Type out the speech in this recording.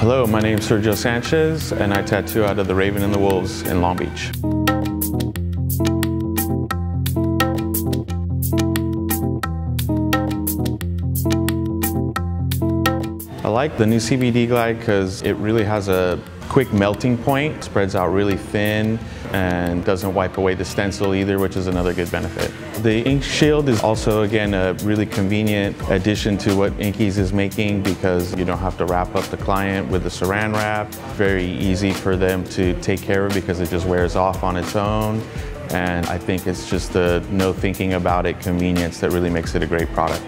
Hello, my name is Sergio Sanchez and I tattoo out of the Raven and the Wolves in Long Beach. I like the new CBD Glide because it really has a quick melting point, spreads out really thin and doesn't wipe away the stencil either, which is another good benefit. The ink shield is also, again, a really convenient addition to what INK-EEZE is making because you don't have to wrap up the client with the saran wrap. Very easy for them to take care of because it just wears off on its own. And I think it's just the no thinking about it convenience that really makes it a great product.